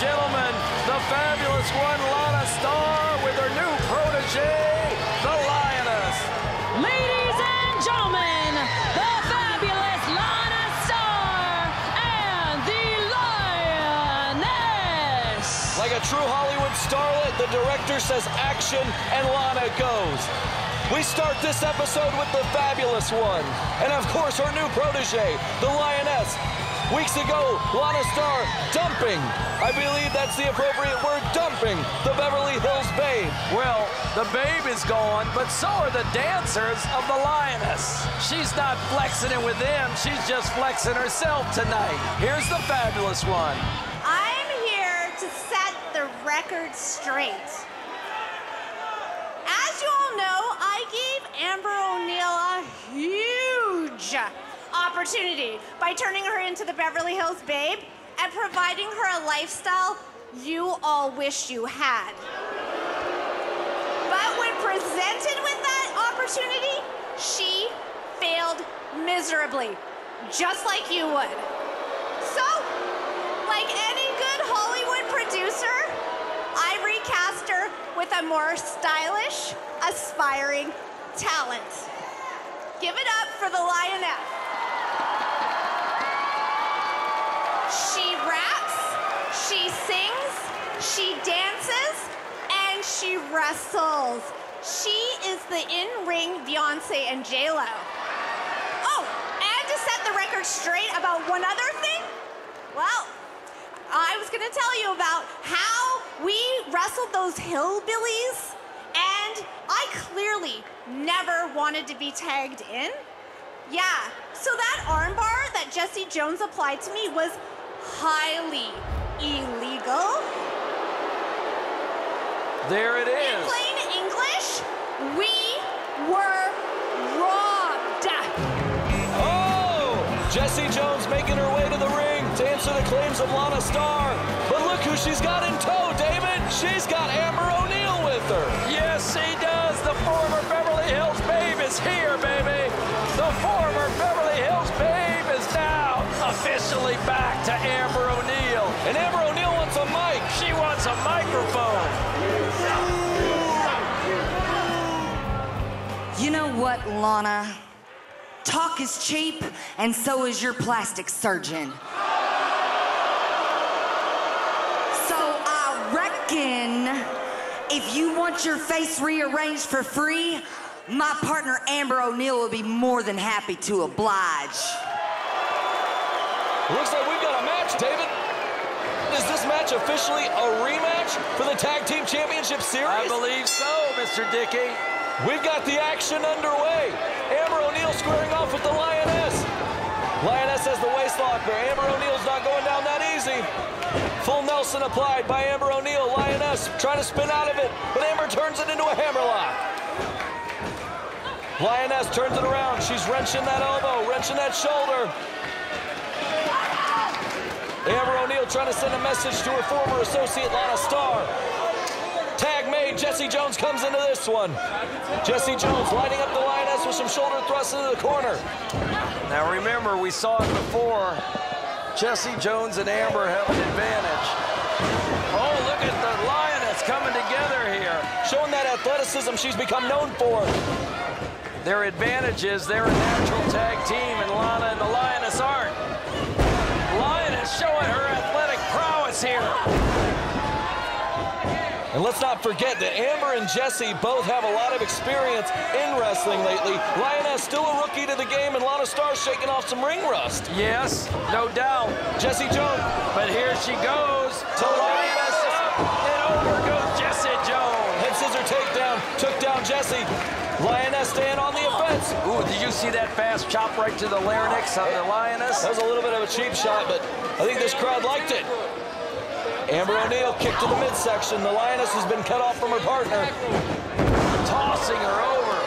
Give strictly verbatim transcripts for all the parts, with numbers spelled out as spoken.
Gentlemen, the fabulous one, Lana Star, with her new protege, the Lioness. Ladies and gentlemen, the fabulous Lana Star and the Lioness. Like a true Hollywood starlet, the director says action, and Lana goes. We start this episode with the fabulous one, and of course her new protege, the Lioness. Weeks ago, Lana Star dumping. I believe that's the appropriate word, dumping, the Beverly Hills Babe. Well, the Babe is gone, but so are the dancers of the Lioness. She's not flexing it with them. She's just flexing herself tonight. Here's the fabulous one. I'm here to set the record straight. As you all know, I gave Amber O'Neal a huge opportunity by turning her into the Beverly Hills Babe and providing her a lifestyle you all wish you had. But when presented with that opportunity, she failed miserably, just like you would. So, like any good Hollywood producer, I recast her with a more stylish, aspiring talent. Give it up for the Lioness. She raps, she sings, she dances, and she wrestles. She is the in-ring Beyonce and JLo. Oh, and to set the record straight about one other thing, well, I was gonna tell you about how we wrestled those hillbillies, and I clearly never wanted to be tagged in. Yeah, so that armbar that Jesse Jones applied to me was highly illegal. There it is. In plain English, we were robbed. Oh! Jesse Jones making her way to the ring to answer the claims of Lana Star. But look who she's got in tow, David. She's got Amber O'Neal with her. Yes, she does. The former Beverly Hills Babe is here, baby. The former Beverly Hills Babe is now officially back to Amber O'Neal. And Amber O'Neal wants a mic. She wants a microphone. You know what, Lana? Talk is cheap, and so is your plastic surgeon. So I reckon if you want your face rearranged for free, my partner, Amber O'Neal, will be more than happy to oblige. Looks like we've got a match, David. Is this match officially a rematch for the Tag Team Championship Series? I believe so, Mister Dickey. We've got the action underway. Amber O'Neal squaring off with the Lioness. Lioness has the waist locker. Amber O'Neal's not going down that easy. Full Nelson applied by Amber O'Neal. Lioness trying to spin out of it, but Amber turns it into a hammerlock. Lioness turns it around. She's wrenching that elbow, wrenching that shoulder. Amber O'Neal trying to send a message to her former associate, Lana Star. Tag made. Jesse Jones comes into this one. Jesse Jones lining up the Lioness with some shoulder thrusts into the corner. Now remember, we saw it before. Jesse Jones and Amber have an advantage. Oh, look at the Lioness coming together here. Showing that athleticism she's become known for. Their advantage is they're a natural tag team, and Lana and the Lioness aren't. Lioness showing her athletic prowess here. And let's not forget that Amber and Jesse both have a lot of experience in wrestling lately. Lioness still a rookie to the game, and Lana Starr shaking off some ring rust. Yes, no doubt. Jesse Jones. But here she goes to Lioness, and over goes Jesse Jones. Head scissor takedown, took down Jesse. Lioness staying on the offense. Ooh, did you see that fast chop right to the larynx on the Lioness? That was a little bit of a cheap shot, but I think this crowd liked it. Amber O'Neal kicked to the midsection. The Lioness has been cut off from her partner. Tossing her over.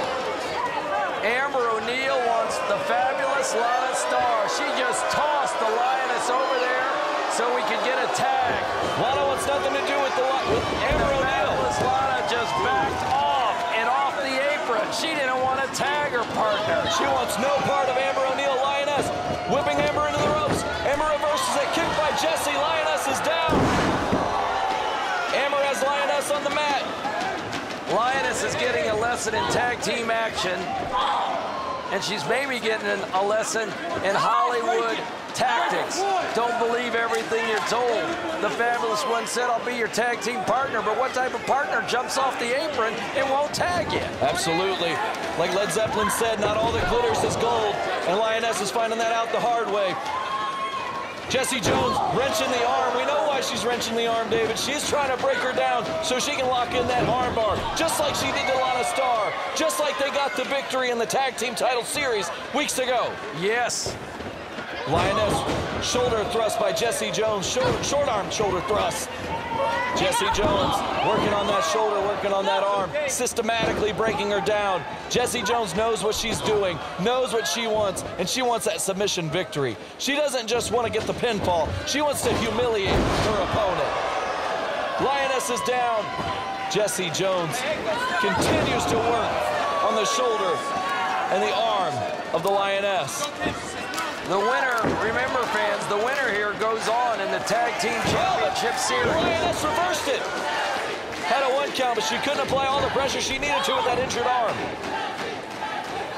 Amber O'Neal wants the fabulous Lana Star. She just tossed the Lioness over there so we can get a tag. Lana wants nothing to do with the with Amber O'Neal. Lana just backed off and off the apron. She didn't want to tag her partner. She wants no part of Amber O'Neal. Lioness whipping Amber into the ropes. Amber reverses a kick by Jesse. Lioness is down. Amber has Lioness on the mat. Lioness is getting a lesson in tag team action. And she's maybe getting an, a lesson in Hollywood tactics. Don't believe everything you're told. The Fabulous One said, I'll be your tag team partner, but what type of partner jumps off the apron and won't tag you? Absolutely. Like Led Zeppelin said, not all that glitters is gold, and Lioness is finding that out the hard way. Jesse Jones wrenching the arm. We know why she's wrenching the arm, David. She's trying to break her down so she can lock in that arm bar, just like she did to Lana Star, just like they got the victory in the tag team title series weeks ago. Yes. Lioness, shoulder thrust by Jesse Jones, short, short arm shoulder thrust. Jesse Jones working on that shoulder, working on that arm, systematically breaking her down. Jesse Jones knows what she's doing, knows what she wants, and she wants that submission victory. She doesn't just want to get the pinfall. She wants to humiliate her opponent. Lioness is down. Jesse Jones continues to work on the shoulder and the arm of the Lioness. The winner, remember fans, the winner here goes on in the Tag Team Championship Series. Lioness reversed it. Had a one count, but she couldn't apply all the pressure she needed to with that injured arm.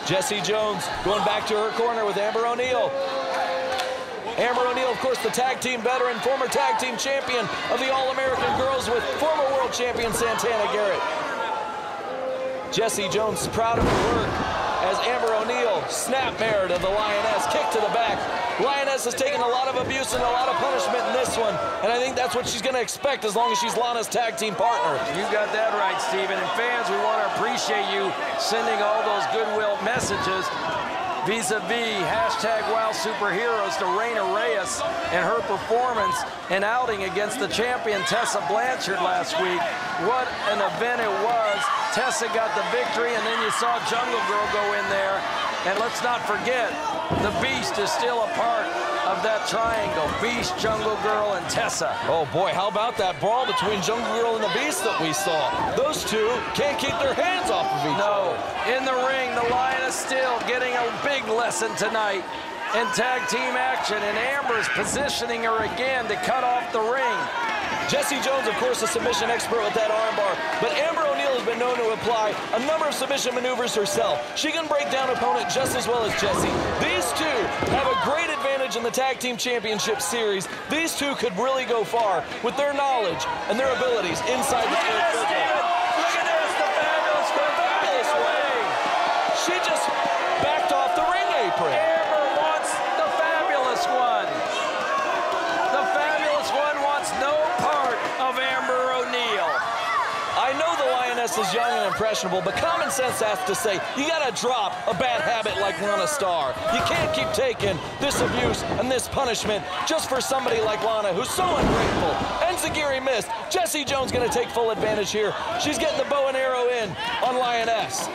Jesse Jones going back to her corner with Amber O'Neal. Amber O'Neal, of course, the tag team veteran, former tag team champion of the All-American Girls with former world champion Santana Garrett. Jesse Jones proud of her work. As Amber O'Neal, snapmare to the Lioness, kick to the back. Lioness has taken a lot of abuse and a lot of punishment in this one, and I think that's what she's gonna expect as long as she's Lana's tag team partner. You got that right, Steven. And fans, we wanna appreciate you sending all those goodwill messages vis-a-vis hashtag Wow Superheroes to Reyna Reyes and her performance and outing against the champion Tessa Blanchard last week. What an event it was. Tessa got the victory, and then you saw Jungle Grrrl go in there. And let's not forget, the Beast is still a part of that triangle. Beast, Jungle Grrrl, and Tessa. Oh boy, how about that brawl between Jungle Grrrl and the Beast that we saw? Those two can't keep their hands off of each other. No, in the ring, the Lioness still getting a big lesson tonight in tag team action, and Amber's positioning her again to cut off the ring. Jesse Jones, of course, a submission expert with that armbar, but Amber O'Neal has been known to apply a number of submission maneuvers herself. She can break down opponent just as well as Jesse. These two have a great advantage in the Tag Team Championship Series. These two could really go far with their knowledge and their abilities inside the third circle. Look at this, the Fabulous One back this way. She just backed off the ring apron. Amber wants the Fabulous One. The Fabulous One wants no part of Amber O'Neal. I know the Lioness is young and impressionable, but common sense has to say, you gotta drop a bad habit like Lana Star. You can't keep taking this abuse and this punishment just for somebody like Lana, who's so ungrateful. Enziguri missed. Jesse Jones gonna take full advantage here. She's getting the bow and arrow in on Lioness.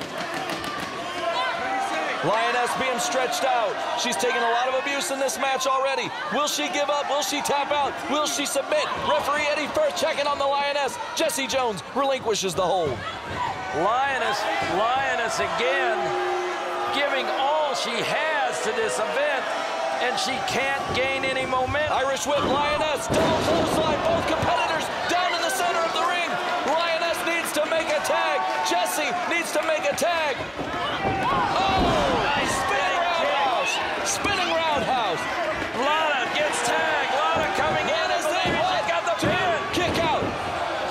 Lioness being stretched out. She's taken a lot of abuse in this match already. Will she give up? Will she tap out? Will she submit? Referee Eddie Firth checking on the Lioness. Jesse Jones relinquishes the hold. Lioness, Lioness again, giving all she has to this event, and she can't gain any momentum. Irish whip, Lioness, double clothesline, both competitors down in the center of the ring. Lioness needs to make a tag. Jesse needs to make a tag. Oh! Spinning roundhouse. Lana gets tagged. Lana coming in as they got the pin. Kick out.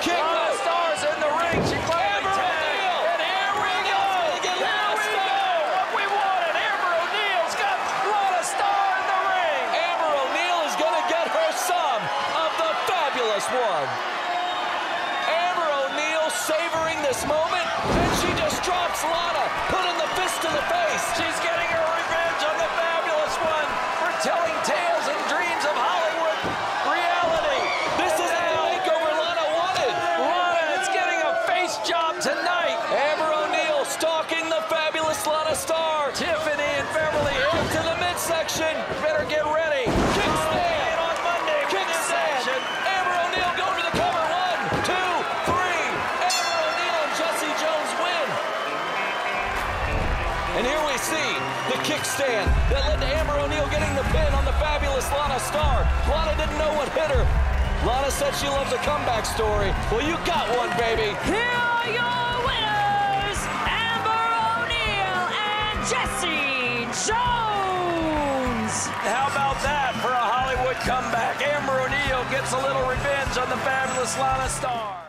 Kick out. Lana Star's in the ring. She finally tagged. And Amber O'Neal. Here we go. What we wanted. Amber O'Neal's got Lana Star in the ring. Amber O'Neal is going to get her some of the Fabulous One. Amber O'Neal savoring this moment. Then she just drops Lana, putting the fist to the face. She's getting her revenge on the Fabulous One for telling tales and dreams of Hollywood reality. This is the makeover Lana wanted. Lana is getting a face job tonight. Amber O'Neal stalking the fabulous Lana Star. Tiffany and Beverly into the midsection. Better get ready. Kick they see the kickstand that led to Amber O'Neal getting the pin on the fabulous Lana Star. Lana didn't know what hit her. Lana said she loves a comeback story. Well, you got one, baby. Here are your winners, Amber O'Neal and Jesse Jones. How about that for a Hollywood comeback? Amber O'Neal gets a little revenge on the fabulous Lana Star.